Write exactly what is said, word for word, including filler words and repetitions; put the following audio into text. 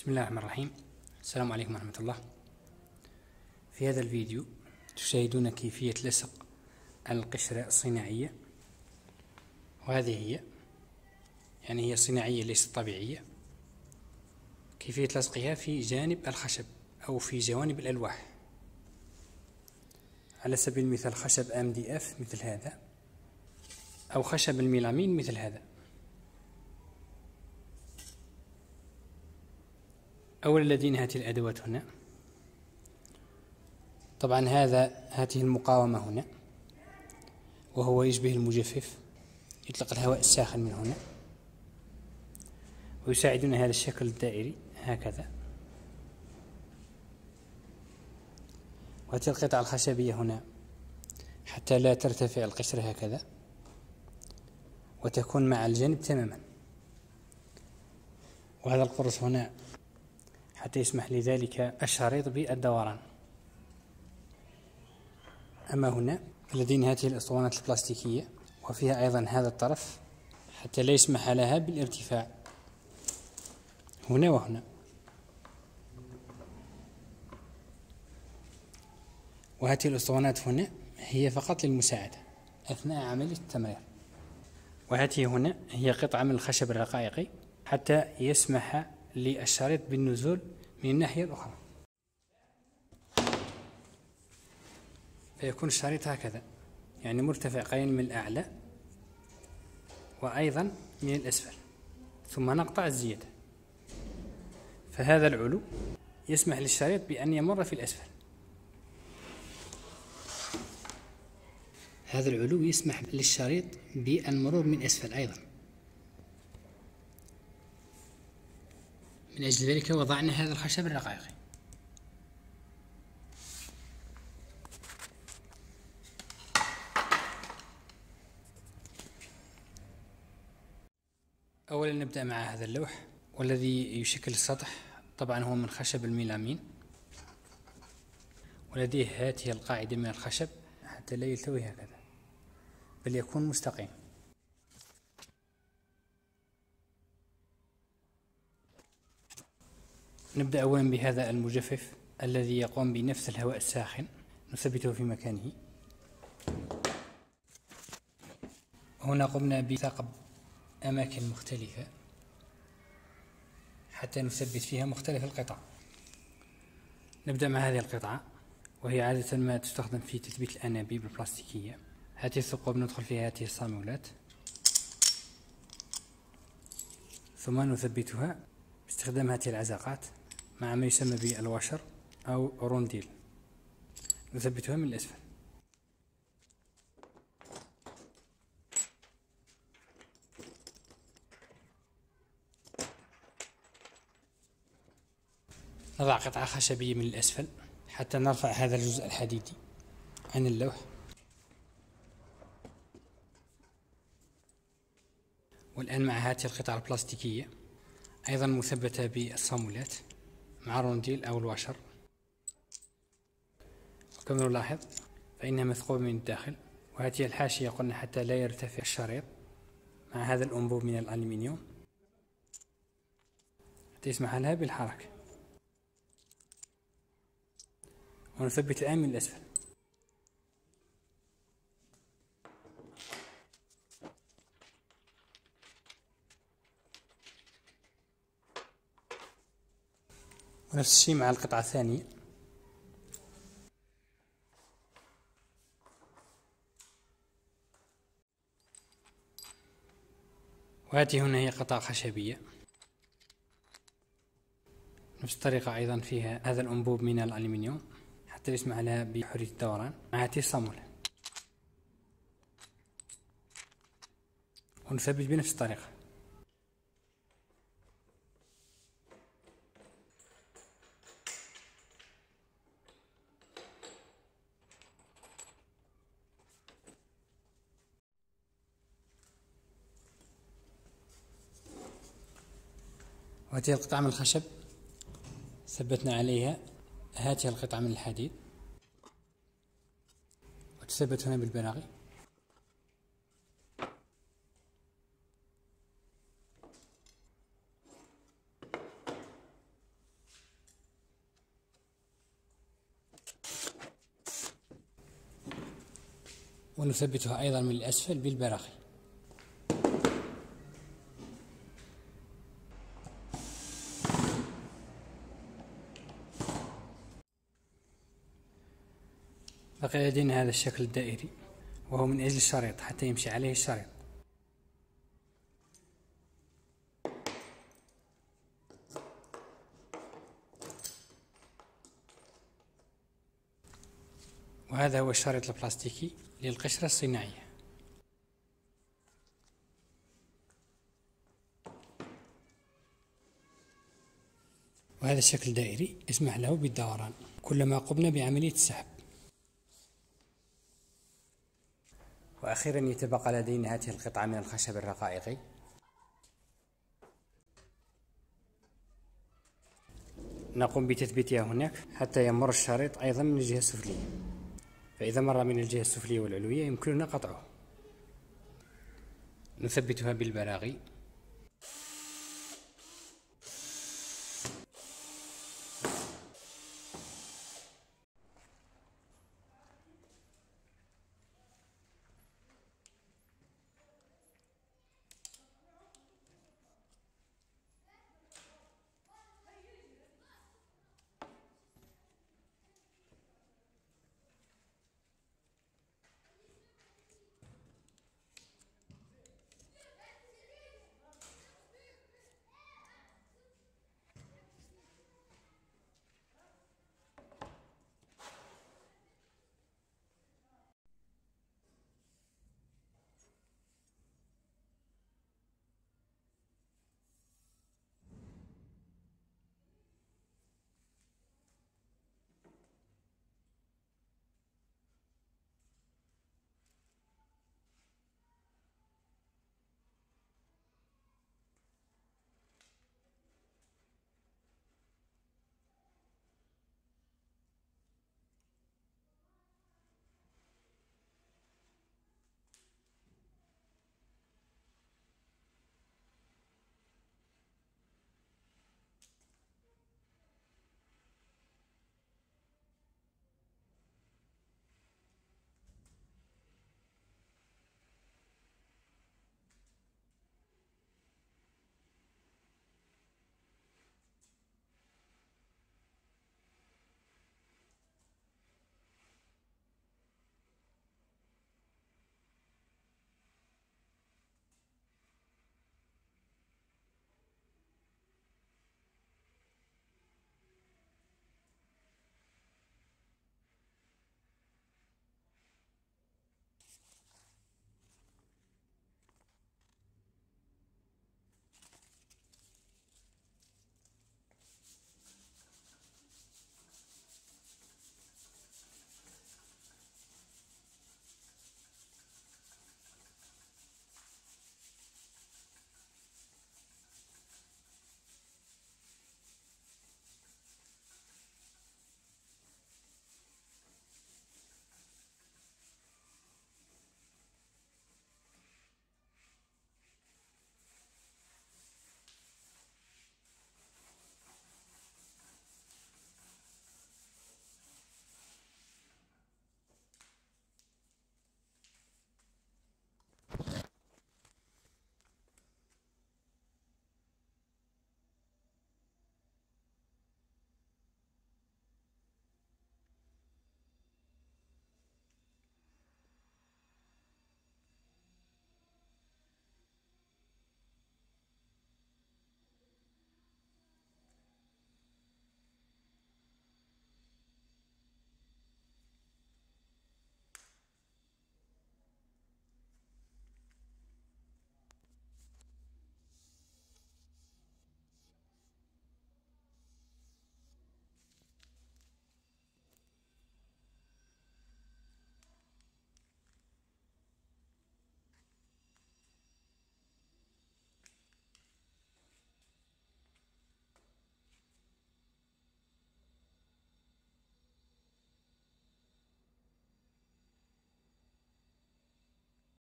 بسم الله الرحمن الرحيم. السلام عليكم ورحمة الله. في هذا الفيديو تشاهدون كيفية لصق القشرة الصناعية، وهذه هي، يعني هي صناعية ليست طبيعية. كيفية لصقها في جانب الخشب أو في جوانب الألواح. على سبيل المثال خشب إم دي إف مثل هذا، أو خشب الميلامين مثل هذا. أولا لدينا هذه الأدوات هنا، طبعا هذا هذه المقاومة هنا وهو يشبه المجفف، يطلق الهواء الساخن من هنا ويساعدنا هذا الشكل الدائري هكذا. وهذه القطعة الخشبية هنا حتى لا ترتفع القشرة هكذا وتكون مع الجانب تماما، وهذا القرص هنا حتى يسمح لذلك الشريط بالدوران. أما هنا لدينا هذه الأسطوانات البلاستيكية وفيها أيضا هذا الطرف حتى لا يسمح لها بالارتفاع هنا وهنا. وهذه الأسطوانات هنا هي فقط للمساعدة أثناء عملية التمرير. وهذه هنا هي قطعة من الخشب الرقائقي حتى يسمح للشريط بالنزول من الناحية الأخرى، فيكون الشريط هكذا، يعني مرتفع قليلا من الأعلى وأيضا من الأسفل، ثم نقطع الزيادة، فهذا العلو يسمح للشريط بأن يمر في الأسفل. هذا العلو يسمح للشريط بالمرور من أسفل أيضا. من أجل ذلك وضعنا هذا الخشب الرقائقي. أولا نبدأ مع هذا اللوح والذي يشكل السطح، طبعا هو من خشب الميلامين، ولديه هذه القاعدة من الخشب حتى لا يلتوي هكذا بل يكون مستقيم. نبدأ أولا بهذا المجفف الذي يقوم بنفس الهواء الساخن، نثبته في مكانه. هنا قمنا بثقب أماكن مختلفة حتى نثبت فيها مختلف القطع. نبدأ مع هذه القطعة وهي عادة ما تستخدم في تثبيت الأنابيب البلاستيكية. هذه الثقوب ندخل فيها هذه الصامولات ثم نثبتها باستخدام هذه العزاقات مع ما يسمى بالواشر أو رونديل، نثبتها من الأسفل. نضع قطعة خشبية من الأسفل حتى نرفع هذا الجزء الحديدي عن اللوح، والآن مع هذه القطعة البلاستيكية أيضا مثبتة بالصامولات مع رونديل أو الواشر. وكما نلاحظ فإنها مثقوبة من الداخل، وهذه الحاشية قلنا حتى لا يرتفع الشريط مع هذا الأنبوب من الألمنيوم حتى يسمح لها بالحركة. ونثبت الآن من الأسفل. ونفس الشيء مع القطعة الثانية. وهذه هنا هي قطعة خشبية، نفس الطريقة أيضا فيها هذا الأنبوب من الألمنيوم حتى يسمح لها بحرية الدوران مع هذه الصامولة، ونثبت بنفس الطريقة. وهذه القطعة من الخشب ثبتنا عليها هذه القطعة من الحديد وتثبت هنا بالبلاغي. ونثبتها أيضا من الأسفل بالبراغي. بقي لدينا هذا الشكل الدائري وهو من أجل الشريط حتى يمشي عليه الشريط. وهذا هو الشريط البلاستيكي للقشرة الصناعية. وهذا الشكل الدائري يسمح له بالدوران كلما قمنا بعملية السحب. وأخيرا يتبقى لدينا هذه القطعة من الخشب الرقائقي. نقوم بتثبيتها هناك حتى يمر الشريط أيضا من الجهة السفلية، فإذا مر من الجهة السفلية والعلوية يمكننا قطعه. نثبتها بالبراغي.